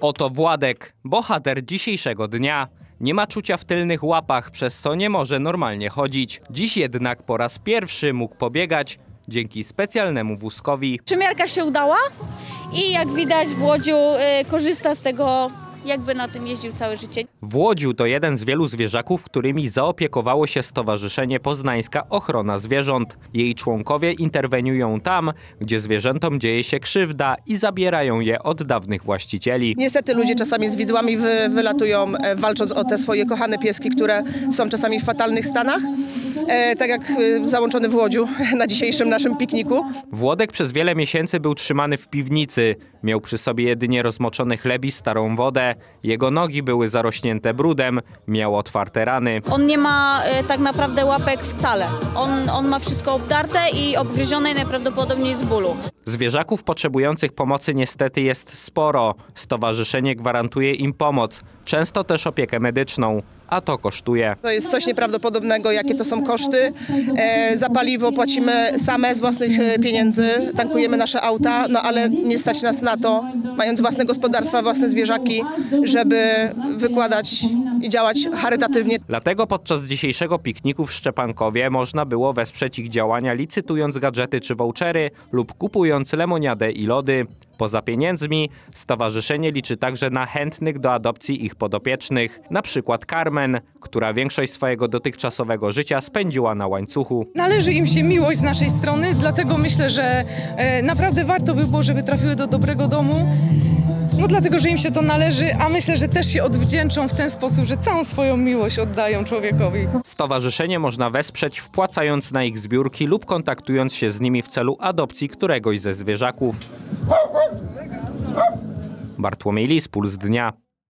Oto Władek, bohater dzisiejszego dnia. Nie ma czucia w tylnych łapach, przez co nie może normalnie chodzić. Dziś jednak po raz pierwszy mógł pobiegać dzięki specjalnemu wózkowi. Przymiarka się udała i jak widać w Łodziu korzysta z tego, jakby na tym jeździł całe życie. W Łodziu to jeden z wielu zwierzaków, którymi zaopiekowało się Stowarzyszenie Poznańska Ochrona Zwierząt. Jej członkowie interweniują tam, gdzie zwierzętom dzieje się krzywda i zabierają je od dawnych właścicieli. Niestety ludzie czasami z widłami wylatują, walcząc o te swoje kochane pieski, które są czasami w fatalnych stanach. Tak jak załączony w Łodziu na dzisiejszym naszym pikniku. Włodek przez wiele miesięcy był trzymany w piwnicy. Miał przy sobie jedynie rozmoczony chleb i starą wodę. Jego nogi były zarośnięte brudem, miał otwarte rany. On nie ma tak naprawdę łapek wcale. On ma wszystko obdarte i obgryzione i najprawdopodobniej z bólu. Zwierzaków potrzebujących pomocy niestety jest sporo. Stowarzyszenie gwarantuje im pomoc, często też opiekę medyczną. A to kosztuje. To jest coś nieprawdopodobnego, jakie to są koszty. Za paliwo płacimy same z własnych pieniędzy, tankujemy nasze auta, no ale nie stać nas na to, mając własne gospodarstwa, własne zwierzaki, żeby wykładać i działać charytatywnie. Dlatego podczas dzisiejszego pikniku w Szczepankowie można było wesprzeć ich działania, licytując gadżety czy vouchery lub kupując lemoniadę i lody. Poza pieniędzmi stowarzyszenie liczy także na chętnych do adopcji ich podopiecznych, na przykład Carmen, która większość swojego dotychczasowego życia spędziła na łańcuchu. Należy im się miłość z naszej strony, dlatego myślę, że naprawdę warto by było, żeby trafiły do dobrego domu. No dlatego, że im się to należy, a myślę, że też się odwdzięczą w ten sposób, że całą swoją miłość oddają człowiekowi. Stowarzyszenie można wesprzeć wpłacając na ich zbiórki lub kontaktując się z nimi w celu adopcji któregoś ze zwierzaków. Bartłomiej Lis, Puls Dnia.